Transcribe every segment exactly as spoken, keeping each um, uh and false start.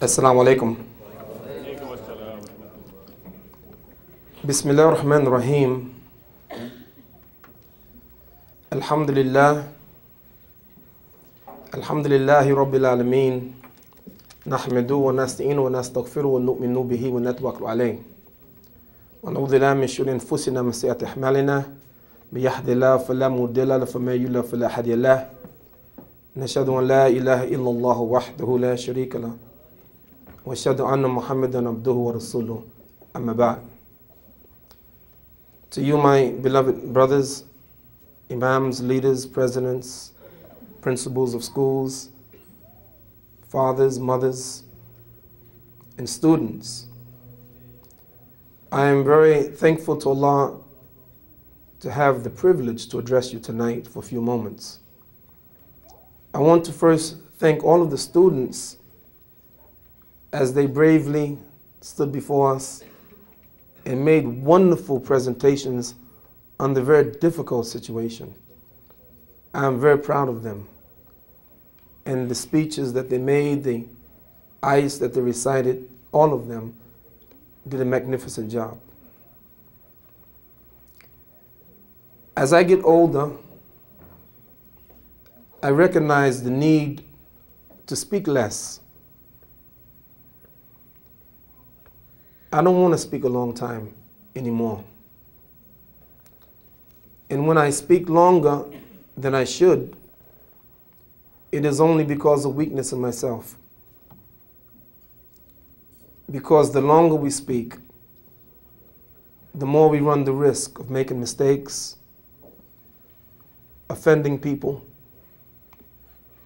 Assalamu alaikum. Bismillah ar-Rahman ar-Rahim. Alhamdulillah. Alhamdulillahi Rabbil Alameen. Nahmadu wa nasta'inu wa nastaghfiru wa nu'minu bihi wa natawakkalu alayh. Wa na'udhu billahi min shururi anfusina wa sayyi'ati a'malina. May yahdihillahu fala mudilla lahu wa may yudlil fala hadiya lahu. Nashhadu an la ilaha illallah wahdahu la sharika lahu. Wa ashhadu anna Muhammadan abduhu wa rasuluhu. Amma ba'd. To you, my beloved brothers, imams, leaders, presidents, principals of schools, fathers, mothers, and students, I am very thankful to Allah to have the privilege to address you tonight for a few moments. I want to first thank all of the students as they bravely stood before us and made wonderful presentations on the very difficult situation. I am very proud of them and the speeches that they made, the ayahs that they recited, all of them did a magnificent job. As I get older, I recognize the need to speak less. I don't want to speak a long time anymore. And when I speak longer than I should, it is only because of weakness in myself. Because the longer we speak, the more we run the risk of making mistakes, offending people,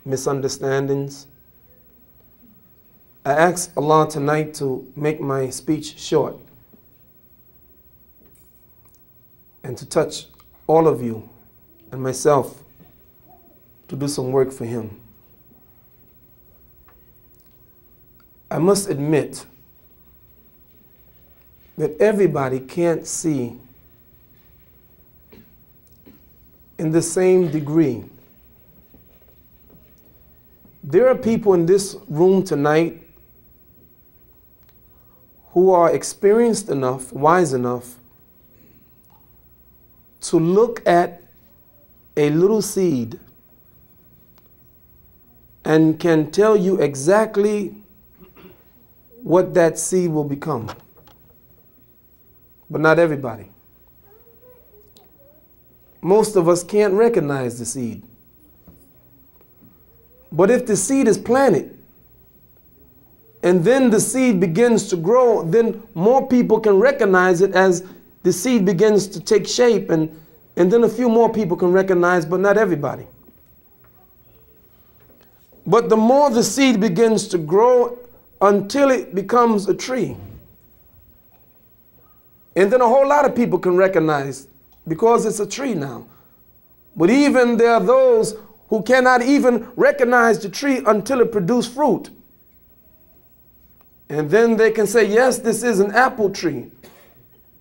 misunderstandings. I ask Allah tonight to make my speech short and to touch all of you and myself to do some work for Him. I must admit that everybody can't see in the same degree. There are people in this room tonight who are experienced enough, wise enough, to look at a little seed and can tell you exactly what that seed will become. But not everybody. Most of us can't recognize the seed. But if the seed is planted, and then the seed begins to grow, then more people can recognize it as the seed begins to take shape, and, and then a few more people can recognize, but not everybody. But the more the seed begins to grow until it becomes a tree. And then a whole lot of people can recognize because it's a tree now. But even there are those who cannot even recognize the tree until it produces fruit. And then they can say, yes, this is an apple tree.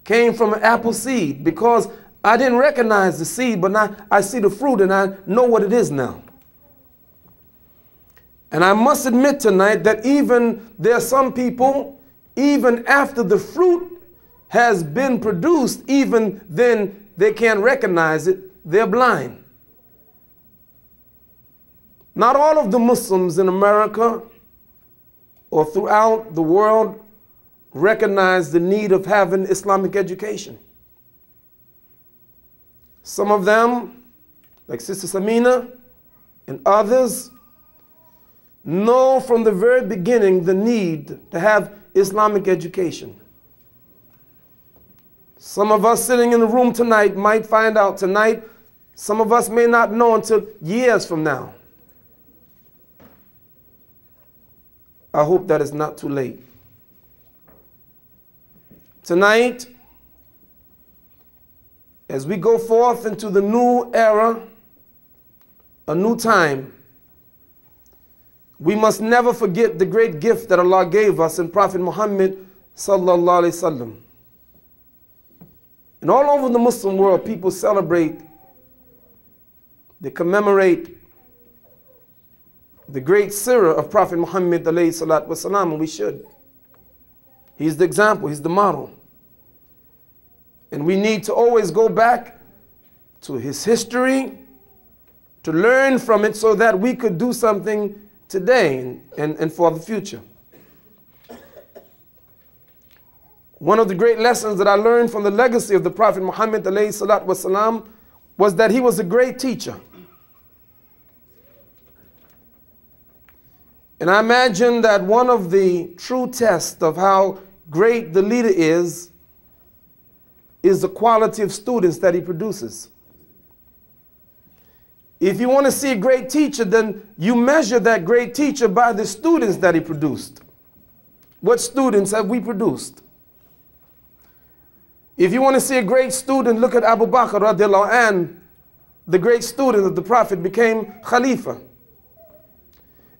Came from an apple seed because I didn't recognize the seed, but now I see the fruit and I know what it is now. And I must admit tonight that even there are some people, even after the fruit has been produced, even then they can't recognize it. They're blind. Not all of the Muslims in America or throughout the world recognize the need of having Islamic education. Some of them, like Sister Samina and others, know from the very beginning the need to have Islamic education. Some of us sitting in the room tonight might find out tonight. Some of us may not know until years from now. I hope that it's not too late. Tonight, as we go forth into the new era, a new time, we must never forget the great gift that Allah gave us in Prophet Muhammad sallallahu alaihi wasallam. And all over the Muslim world, people celebrate, they commemorate, the great seerah of Prophet Muhammad alayhi salatu wasalam, and we should. He's the example, he's the model. And we need to always go back to his history to learn from it so that we could do something today and, and, and for the future. One of the great lessons that I learned from the legacy of the Prophet Muhammad alayhi salatu wasalam was that he was a great teacher. And I imagine that one of the true tests of how great the leader is, is the quality of students that he produces. If you want to see a great teacher, then you measure that great teacher by the students that he produced. What students have we produced? If you want to see a great student, look at Abu Bakr radiallahu anhu, the great student of the Prophet, became Khalifa.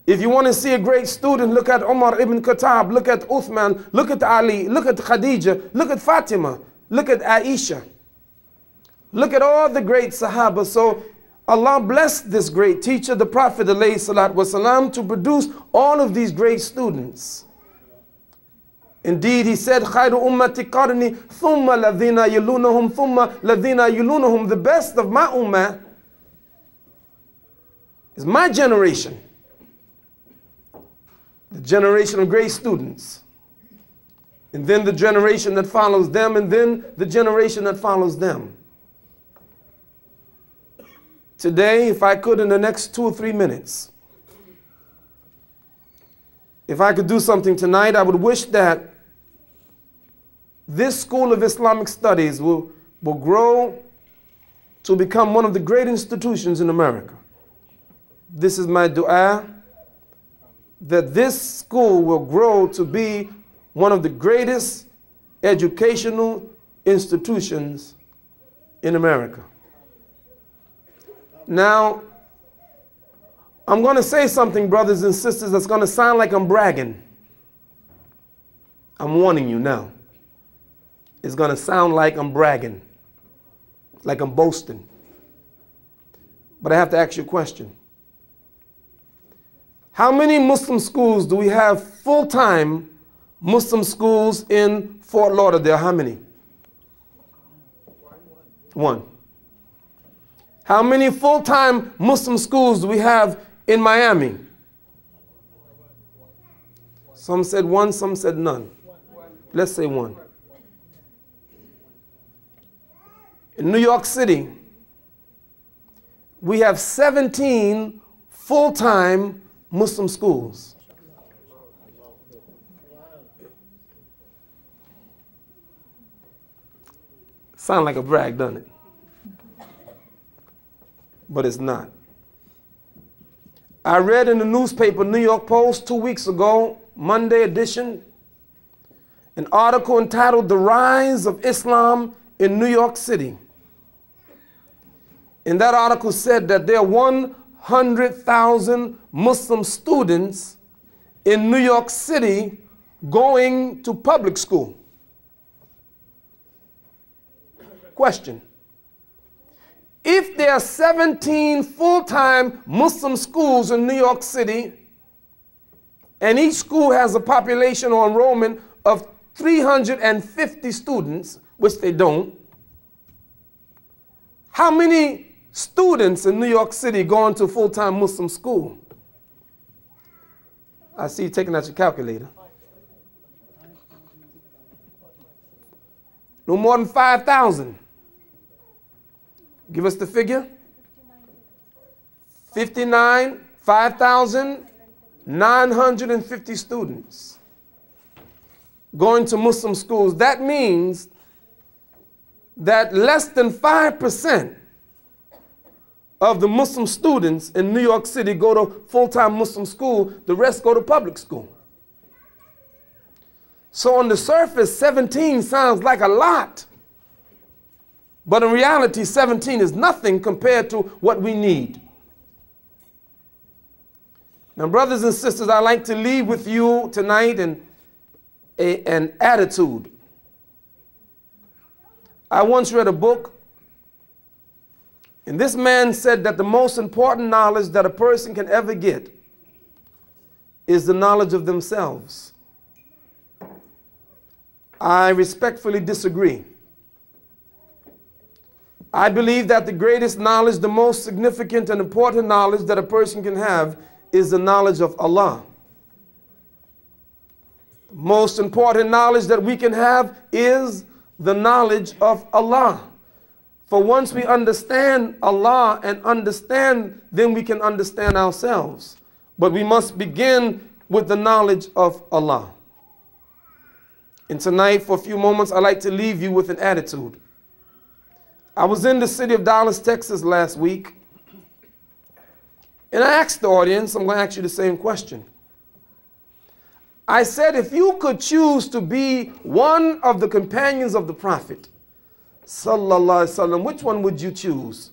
If you want to see a great student, look at Umar ibn Khattab, look at Uthman, look at Ali, look at Khadija, look at Fatima, look at Aisha. Look at all the great Sahaba. So Allah blessed this great teacher, the Prophet alayhi salatu wasalam, to produce all of these great students. Indeed, he said, khayru ummati qarni, thumma ladhina yalunahum, thumma ladhina yalunahum. The best of my ummah is my generation. The generation of great students, and then the generation that follows them, and then the generation that follows them. Today, if I could, in the next two or three minutes, if I could do something tonight, I would wish that this school of Islamic studies will, will grow to become one of the great institutions in America. This is my dua, that this school will grow to be one of the greatest educational institutions in America. Now, I'm going to say something, brothers and sisters, that's going to sound like I'm bragging. I'm warning you now. It's going to sound like I'm bragging, like I'm boasting. But I have to ask you a question. How many Muslim schools do we have, full-time Muslim schools in Fort Lauderdale? How many? One. How many full-time Muslim schools do we have in Miami? Some said one, some said none. Let's say one. In New York City, we have seventeen full-time Muslim schools. Sound like a brag, doesn't it? But it's not. I read in the newspaper, New York Post, two weeks ago, Monday edition, an article entitled "The Rise of Islam in New York City." And that article said that there are one hundred thousand Muslim students in New York City going to public school. Question: if there are seventeen full-time Muslim schools in New York City, and each school has a population or enrollment of three hundred fifty students, which they don't, how many students in New York City going to full-time Muslim school? I see you taking out your calculator. No more than five thousand. Give us the figure. fifty-nine, five thousand nine hundred fifty students going to Muslim schools. That means that less than five percent of the Muslim students in New York City go to full-time Muslim school, the rest go to public school. So on the surface, seventeen sounds like a lot, but in reality, seventeen is nothing compared to what we need. Now, brothers and sisters, I'd like to leave with you tonight an, a, an attitude. I once read a book, and this man said that the most important knowledge that a person can ever get is the knowledge of themselves. I respectfully disagree. I believe that the greatest knowledge, the most significant and important knowledge that a person can have is the knowledge of Allah. The most important knowledge that we can have is the knowledge of Allah. For once we understand Allah and understand, then we can understand ourselves. But we must begin with the knowledge of Allah. And tonight, for a few moments, I'd like to leave you with an attitude. I was in the city of Dallas, Texas last week, and I asked the audience, I'm going to ask you the same question. I said, if you could choose to be one of the companions of the Prophet, Sallallahu Alaihi Wasallam, which one would you choose?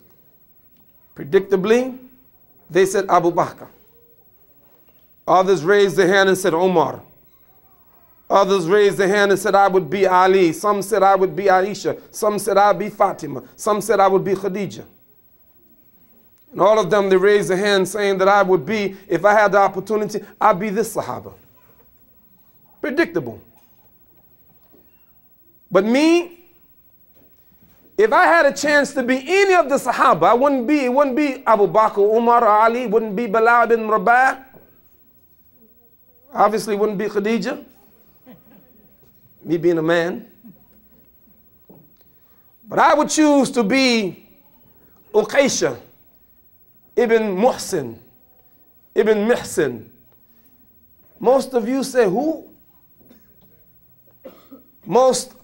Predictably, they said Abu Bakr. Others raised their hand and said Umar. Others raised their hand and said, I would be Ali. Some said, I would be Aisha. Some said, I would be Fatima. Some said, I would be Khadija. And all of them, they raised their hand saying that I would be, if I had the opportunity, I'd be this Sahaba. Predictable. But me, if I had a chance to be any of the Sahaba, I wouldn't be, it wouldn't be Abu Bakr, Umar, or Ali, it wouldn't be Bilal ibn Rabah. Obviously, it wouldn't be Khadija. Me being a man. But I would choose to be Ukkasha ibn Mihsan, ibn Mihsan. Most of you say, who? Most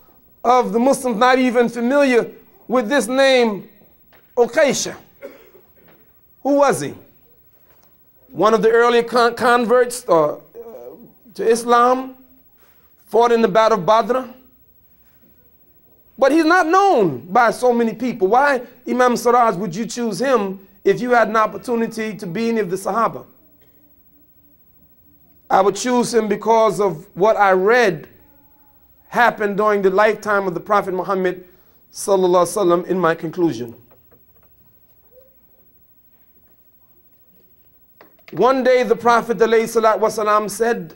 of the Muslims not even familiar with this name, Ukkasha. Who was he? One of the earlier con converts uh, to Islam. Fought in the Battle of Badr. But he's not known by so many people. Why, Imam Siraj, would you choose him if you had an opportunity to be any of the Sahaba? I would choose him because of what I read happened during the lifetime of the Prophet Muhammad Sallallahu Alaihi Wasallam in my conclusion. One day the Prophet ﷺ said,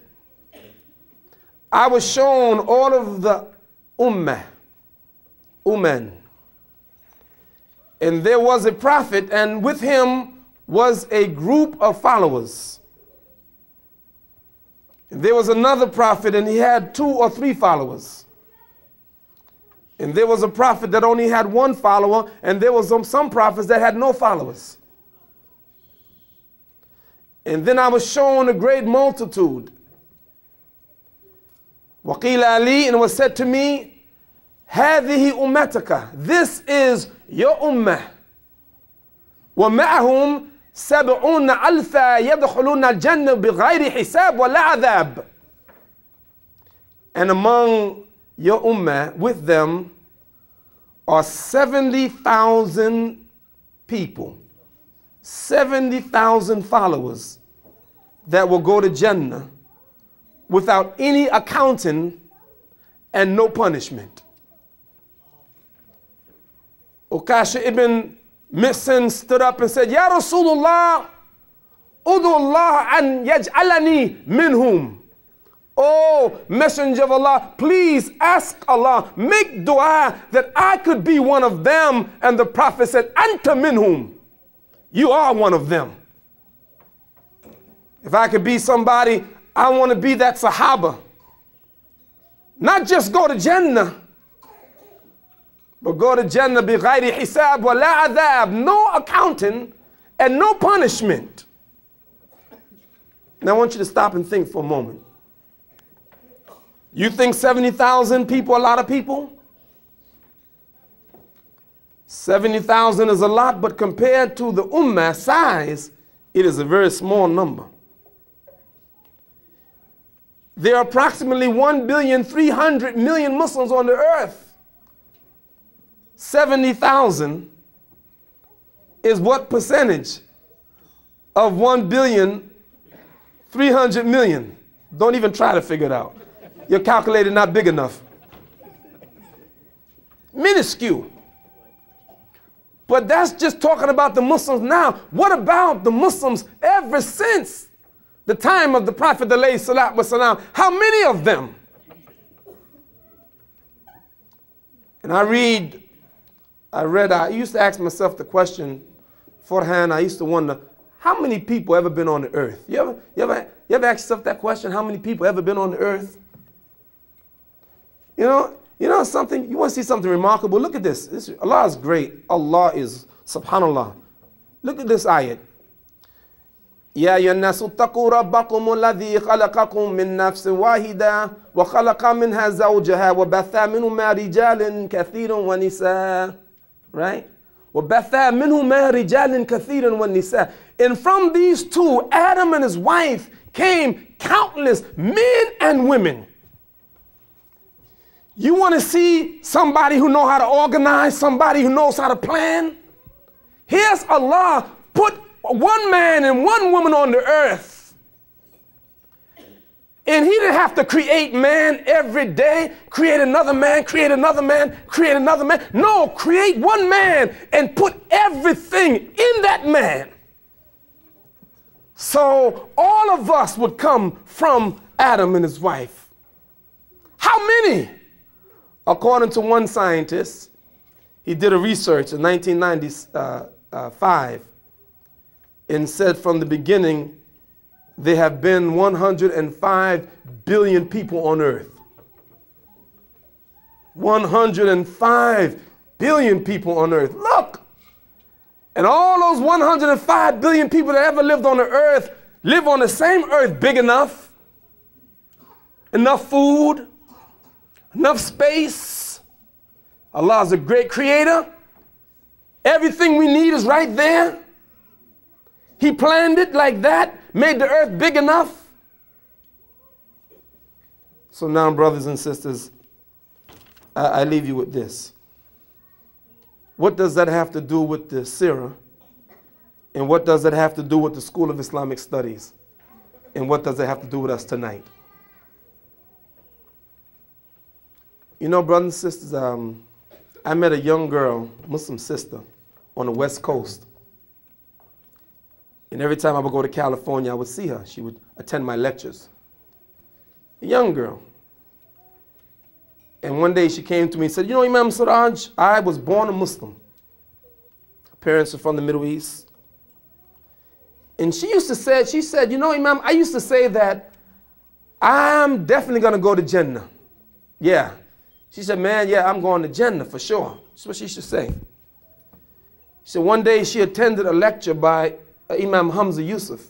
I was shown all of the ummah, umman. And there was a prophet, and with him was a group of followers. And there was another prophet, and he had two or three followers. And there was a prophet that only had one follower, and there was some, some prophets that had no followers. And then I was shown a great multitude. Waqila Ali, and it was said to me, Hadihi ummataka, this is your ummah. Wa ma'ahum sab'una alfa yadkhuluna al-jannah bighayri hisab wa la adhab. And among your ummah, with them, are seventy thousand people, seventy thousand followers that will go to Jannah without any accounting and no punishment. Ukkasha ibn Mihsan stood up and said, Ya Rasulullah, Udu Allah an yaj'alani minhum. Oh, Messenger of Allah, please ask Allah, make dua that I could be one of them. And the Prophet said, Anta minhum. You are one of them. If I could be somebody, I want to be that Sahaba. Not just go to Jannah, but go to Jannah bighayri hisab wa la adhab, no accounting and no punishment. Now I want you to stop and think for a moment. You think seventy thousand people a lot of people? seventy thousand is a lot, but compared to the ummah size, it is a very small number. There are approximately one billion three hundred million Muslims on the earth. seventy thousand is what percentage of one billion three hundred million? Don't even try to figure it out. Your calculator not big enough. Minuscule. But that's just talking about the Muslims now. What about the Muslims ever since the time of the Prophet, ﷺ, how many of them? And I read, I read, I used to ask myself the question beforehand. I used to wonder, how many people ever been on the earth? You ever, you ever, you ever ask yourself that question? How many people ever been on the earth? You know, you know something, you want to see something remarkable? Look at this. This Allah is great. Allah is, subhanallah. Look at this ayat. يَا يَنَّاسُ اتَّقُوا رَبَّكُمُ الَّذِي خَلَقَكُم مِّن نَّفْسٍ وَاحِدَةٍ وَخَلَقَ مِنْهَا زَوْجَهَا وَبَثَّ مِنْهُمَا رِجَالًا كَثِيرًا وَنِسَاءً. Right? وَبَثَّ مِنْهُمَا رِجَالًا كَثِيرًا وَنِسَاءً. And from these two, Adam and his wife, came countless men and women. You want to see somebody who knows how to organize, somebody who knows how to plan? Here's Allah put one man and one woman on the earth. And he didn't have to create man every day, create another man, create another man, create another man. No, create one man and put everything in that man. So all of us would come from Adam and his wife. How many? According to one scientist, he did a research in nineteen ninety-five and said from the beginning, there have been one hundred five billion people on earth. one hundred five billion people on earth. Look! And all those one hundred five billion people that ever lived on the earth live on the same earth big enough, enough food, enough space. Allah is a great creator. Everything we need is right there. He planned it like that, made the earth big enough. So now, brothers and sisters, I, I leave you with this. What does that have to do with the seerah? And what does that have to do with the School of Islamic Studies? And what does it have to do with us tonight? You know, brothers and sisters, um, I met a young girl, Muslim sister, on the West Coast. And every time I would go to California, I would see her. She would attend my lectures. A young girl. And one day she came to me and said, you know, Imam Siraj, I was born a Muslim. Her parents are from the Middle East. And she used to say, she said, you know, Imam, I used to say that I'm definitely going to go to Jannah. Yeah. She said, man, yeah, I'm going to Jannah for sure. That's what she should say. She said one day she attended a lecture by Imam Hamza Yusuf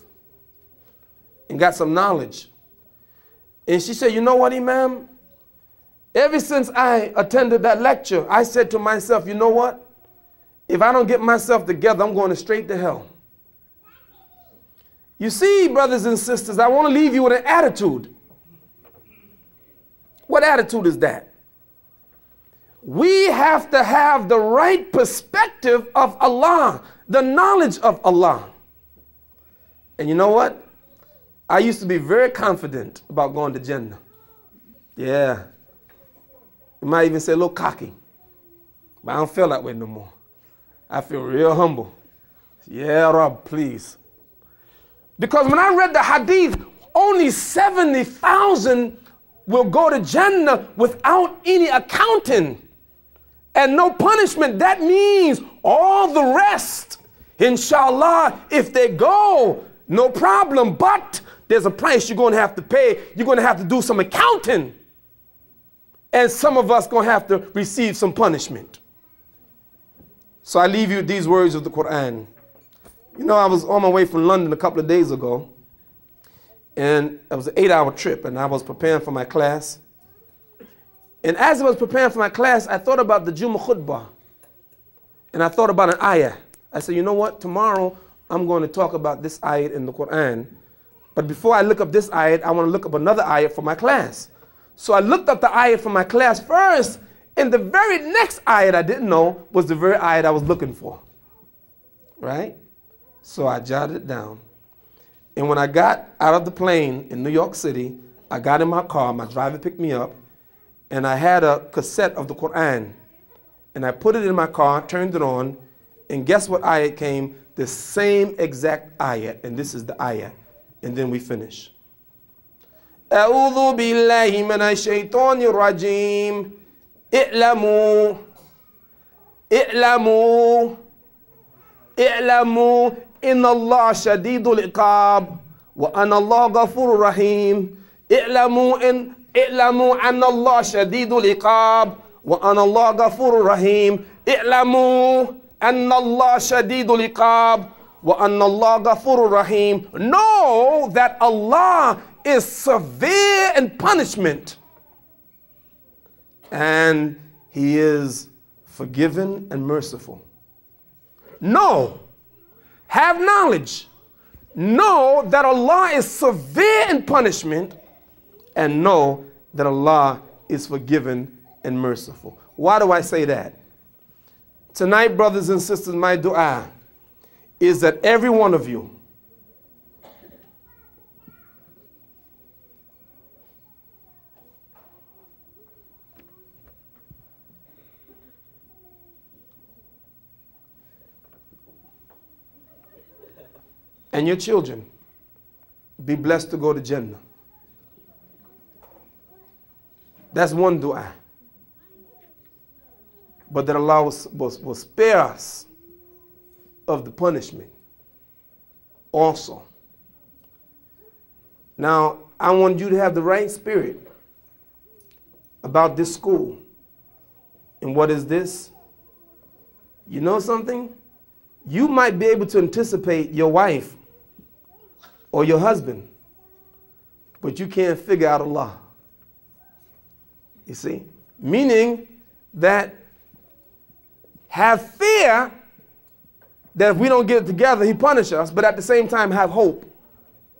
and got some knowledge. And she said, you know what, Imam? Ever since I attended that lecture, I said to myself, you know what? If I don't get myself together, I'm going straight to hell. You see, brothers and sisters, I want to leave you with an attitude. What attitude is that? We have to have the right perspective of Allah, the knowledge of Allah. And you know what? I used to be very confident about going to Jannah. Yeah. You might even say a little cocky. But I don't feel that way no more. I feel real humble. Yeah, Rabb, please. Because when I read the hadith, only seventy thousand will go to Jannah without any accounting and no punishment. That means all the rest, inshallah, if they go, no problem. But there's a price you're going to have to pay. You're going to have to do some accounting. And some of us going to have to receive some punishment. So I leave you with these words of the Quran. You know, I was on my way from London a couple of days ago. And it was an eight-hour trip, and I was preparing for my class. And as I was preparing for my class, I thought about the Jummah khutbah. And I thought about an ayah. I said, you know what? Tomorrow, I'm going to talk about this ayah in the Quran. But before I look up this ayah, I want to look up another ayah for my class. So I looked up the ayah for my class first, and the very next ayah I didn't know was the very ayah I was looking for. Right? So I jotted it down. And when I got out of the plane in New York City, I got in my car, my driver picked me up, and I had a cassette of the Quran. And I put it in my car, turned it on, and guess what ayat came? The same exact ayat, and this is the ayat. and then we finish. أعوذ بالله من الشيطان الرجيم اعلموا اعلموا اعلموا إن الله شديد العقاب وأن الله غفور رحيم اعلموا إن اعلموا أن الله شديد العقاب وأن الله غفور رحيم اعلموا أن الله شديد العقاب وأن الله غفور رحيم. Know that Allah is severe in punishment, and He is forgiving and merciful. Know, have knowledge, know that Allah is severe in punishment, and know that Allah is forgiving and merciful. Why do I say that? Tonight, brothers and sisters, my dua is that every one of you and your children be blessed to go to Jannah. That's one dua. But that Allah will, will, will spare us of the punishment also. Now, I want you to have the right spirit about this school. And what is this? You know something? You might be able to anticipate your wife or your husband, but you can't figure out Allah. You see? Meaning that have fear that if we don't get it together, He punishes us, but at the same time have hope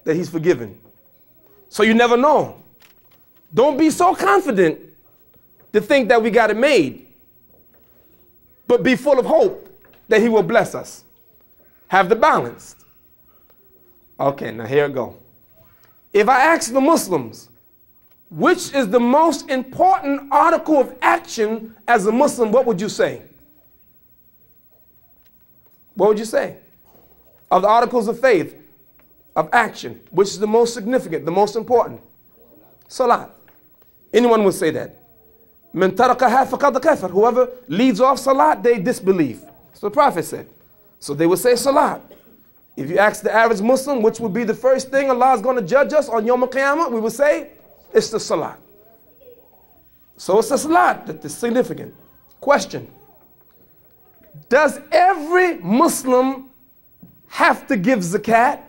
that He's forgiven. So you never know. Don't be so confident to think that we got it made, but be full of hope that He will bless us. Have the balance. Okay, now here we go. If I ask the Muslims, which is the most important article of action as a Muslim, what would you say? What would you say? Of the articles of faith, of action, which is the most significant, the most important? Salat. Anyone would say that. Man tarakaha faqad kafar. Whoever leads off salat, they disbelieve. So the Prophet said. So they would say salat. If you ask the average Muslim, which would be the first thing Allah is going to judge us on Yawm al-Qiyamah, we would say it's the salat. So it's the salat that is significant. Question. Does every Muslim have to give zakat?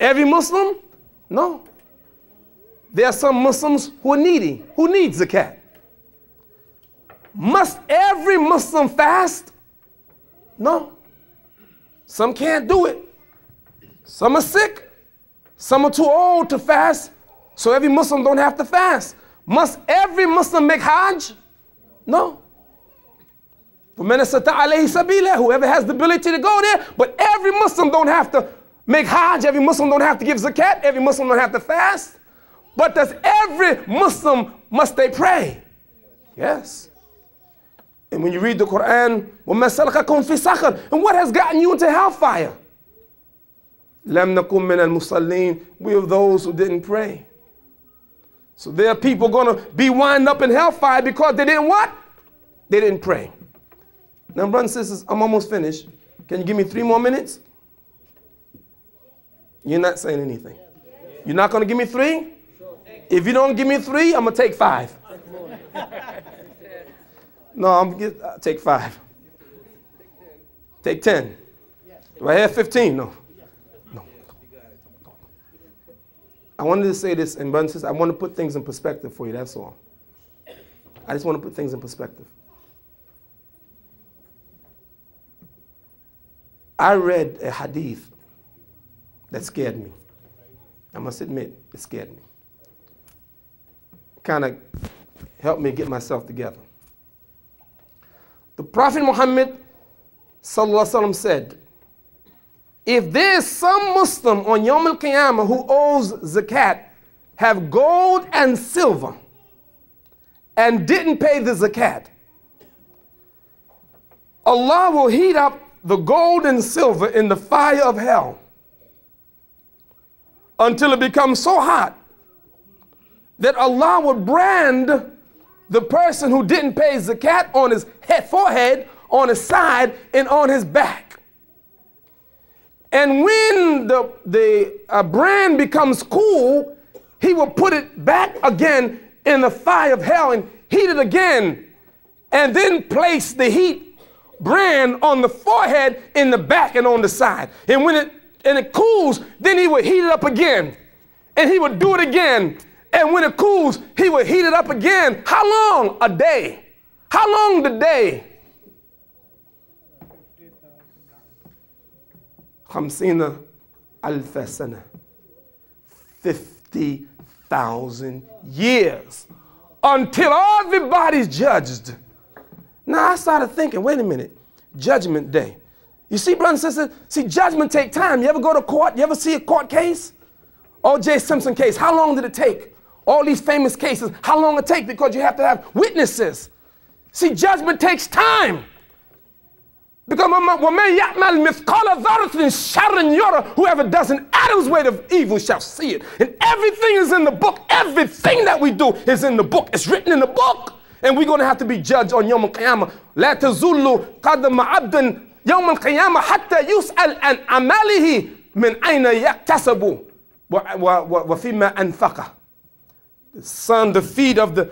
Every Muslim? No. There are some Muslims who are needy, who need zakat. Must every Muslim fast? No. Some can't do it. Some are sick. Some are too old to fast, so every Muslim don't have to fast. Must every Muslim make Hajj? No. Whoever has the ability to go there, but every Muslim don't have to make Hajj, every Muslim don't have to give zakat, every Muslim don't have to fast. But does every Muslim, must they pray? Yes. And when you read the Qur'an, and what has gotten you into hellfire? We are those who didn't pray. So there are people going to be wound up in hellfire because they didn't what? They didn't pray. Now, brothers and sisters, I'm almost finished. Can you give me three more minutes? You're not saying anything. You're not going to give me three? If you don't give me three, I'm going to take five. No, I'm get, I'll take five. Take ten. Do I have fifteen? No. I wanted to say this, and brothers and sisters, I want to put things in perspective for you, that's all. I just want to put things in perspective. I read a hadith that scared me. I must admit, it scared me. Kind of helped me get myself together. The Prophet Muhammad ﷺ said, if there is some Muslim on Yawm al-Qiyamah who owes zakat, have gold and silver, and didn't pay the zakat, Allah will heat up the gold and silver in the fire of hell until it becomes so hot that Allah would brand the person who didn't pay zakat on his head, forehead, on his side, and on his back. And when the, the uh, brand becomes cool, he will put it back again in the fire of hell and heat it again, and then place the heat brand on the forehead, in the back, and on the side. And when it, and it cools, then he would heat it up again, and he would do it again. And when it cools, he would heat it up again. How long? A day. How long the day? Khamsina al-fasana. fifty thousand years. Until everybody's judged. Now I started thinking, wait a minute. Judgment day. You see, brothers and sisters, see, judgment take time. You ever go to court? You ever see a court case? O J Simpson case, how long did it take? All these famous cases, how long it take? Because you have to have witnesses. See, judgment takes time. Because whoever does an atom's weight of evil shall see it. And everything is in the book. Everything that we do is in the book. It's written in the book. And we're going to have to be judged on Yawm al-Qiyamah. La tazullu qadama abdin Yawm al-Qiyamah hatta yus'al an amalihi min ayna yaktasabu. The son, the feet of the,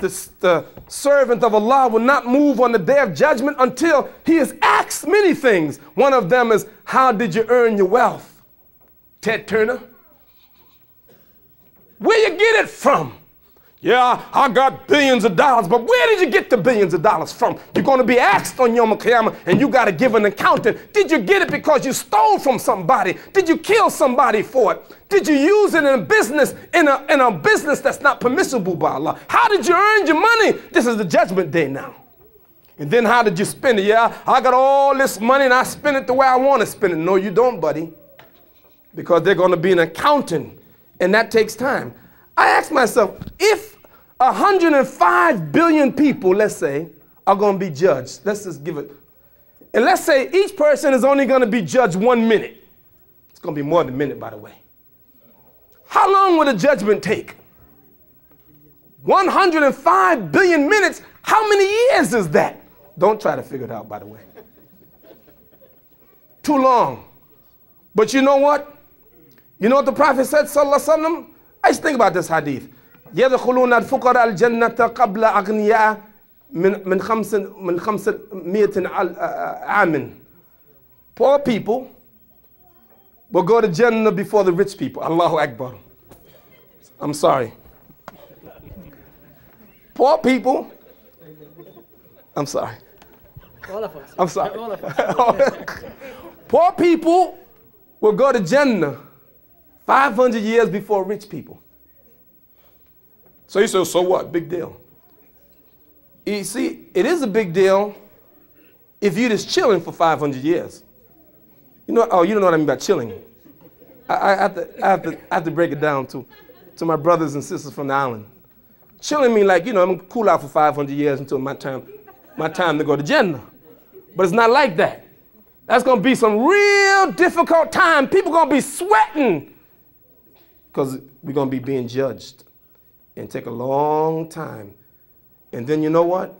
the, the servant of Allah will not move on the day of judgment until he is asked many things. One of them is, how did you earn your wealth? Ted Turner. Where you get it from? Yeah, I got billions of dollars, but where did you get the billions of dollars from? You're going to be asked on Yom Kiyama, and you got to give an accountant. Did you get it because you stole from somebody? Did you kill somebody for it? Did you use it in a business, in a, in a business that's not permissible by Allah? How did you earn your money? This is the judgment day now. And then how did you spend it? Yeah, I got all this money and I spend it the way I want to spend it. No, you don't, buddy, because they're going to be an accountant, and that takes time. I ask myself, if one hundred five billion people, let's say, are going to be judged. Let's just give it. And let's say each person is only going to be judged one minute. It's going to be more than a minute, by the way. How long would a judgment take? one hundred five billion minutes. How many years is that? Don't try to figure it out, by the way. Too long. But you know what? You know what the Prophet said, sallallahu alaihi wasallam? I just think about this hadith. يَدْخُلُونَ الْفُقَرَ الْجَنَّةَ قَبْلَ أَغْنِيَاءَ مِنْ خَمْسٍ مِنْ خَمْسٍ مِئَةٍ عَامٍ. Poor people will go to Jannah before the rich people. Allahu Akbar. I'm sorry. Poor people. I'm sorry. All of us. I'm sorry. All of us. Poor people will go to Jannah five hundred years before rich people. So you say, so what? Big deal. You see, it is a big deal if you're just chilling for five hundred years. You know, oh, you don't know what I mean by chilling. I, I, have, to, I, have, to, I have to break it down to, to my brothers and sisters from the island. Chilling means like, you know, I'm going to cool out for five hundred years until my time, my time to go to Jannah. But it's not like that. That's going to be some real difficult time. People going to be sweating because we're going to be being judged. And take a long time. And then you know what?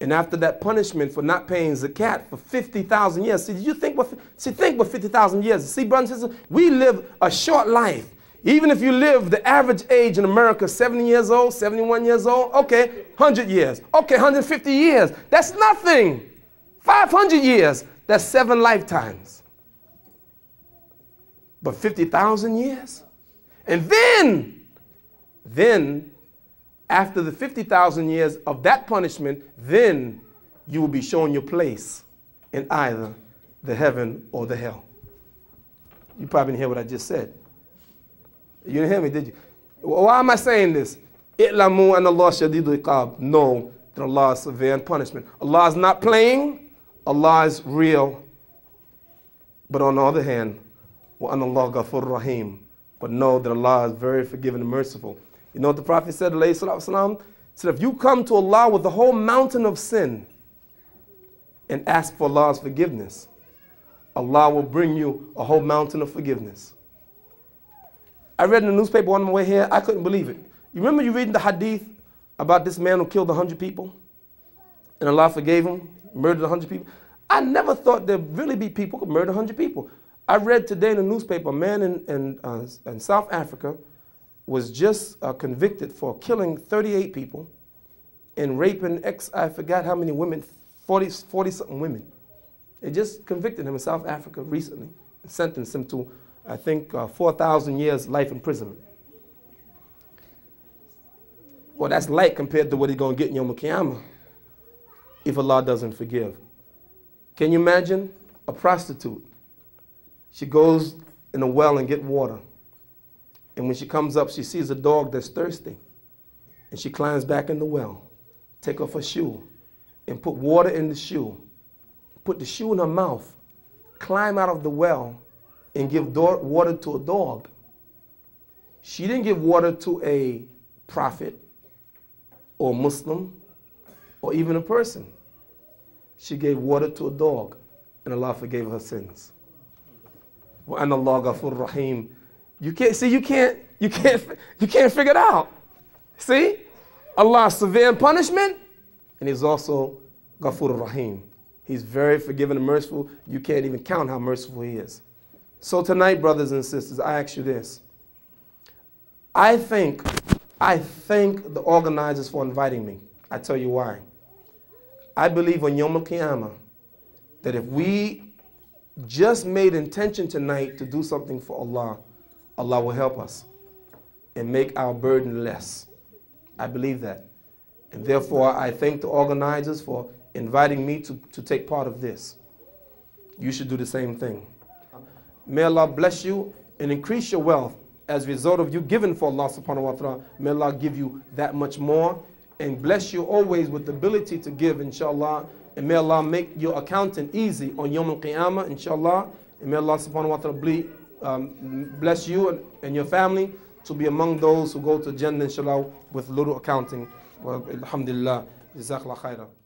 And after that punishment for not paying zakat for fifty thousand years. See, you think what, see, think what fifty thousand years. See, brothers and sisters, we live a short life. Even if you live the average age in America, seventy years old, seventy-one years old, okay, one hundred years, okay, one hundred fifty years. That's nothing. five hundred years, that's seven lifetimes. But fifty thousand years? And then... Then, after the fifty thousand years of that punishment, then you will be shown your place in either the heaven or the hell. You probably didn't hear what I just said. You didn't hear me, did you? Why am I saying this? I'lamu anna Allah shadidul iqab. Know that Allah is severe in punishment. Allah is not playing. Allah is real. But on the other hand, wa anna Allah ghafur rahim. But know that Allah is very forgiving and merciful. You know what the Prophet said, alayhi salatu wasalam? He said, if you come to Allah with the whole mountain of sin, and ask for Allah's forgiveness, Allah will bring you a whole mountain of forgiveness. I read in the newspaper on my way here, I couldn't believe it. You remember you reading the hadith about this man who killed a hundred people? And Allah forgave him, murdered a hundred people. I never thought there'd really be people who could murder a hundred people. I read today in the newspaper, a man in, in, uh, in South Africa was just uh, convicted for killing thirty-eight people and raping ex, I forgot how many women, forty, forty-something women. They just convicted him in South Africa recently and sentenced him to, I think, uh, four thousand years life imprisonment. Well, that's light compared to what he's going to get in Yom Kiyama if Allah doesn't forgive. Can you imagine a prostitute? She goes in a well and get water. And when she comes up, she sees a dog that's thirsty. And she climbs back in the well, take off her shoe, and put water in the shoe, put the shoe in her mouth, climb out of the well, and give water to a dog. She didn't give water to a prophet or Muslim or even a person. She gave water to a dog, and Allah forgave her sins. وَأَنَ اللَّهُ غَفُورٌ رَحِيمٌ. You can't, see, you can't, you can't, you can't figure it out. See? Allah's severe punishment, and He's also Ghafur Rahim. He's very forgiving and merciful. You can't even count how merciful He is. So tonight, brothers and sisters, I ask you this. I think, I thank the organizers for inviting me. I tell you why. I believe on Yom Al-Qiyamah that if we just made intention tonight to do something for Allah, Allah will help us and make our burden less. I believe that. And therefore, I thank the organizers for inviting me to, to take part of this. You should do the same thing. May Allah bless you and increase your wealth as a result of you giving for Allah subhanahu wa ta'ala. May Allah give you that much more and bless you always with the ability to give, inshallah. And may Allah make your accounting easy on Yawm al-Qiyamah, inshallah. And may Allah subhanahu wa ta'ala be, um, bless you and, and your family to be among those who go to Jannah, inshallah, with little accounting. Alhamdulillah. Jazakallah khairah.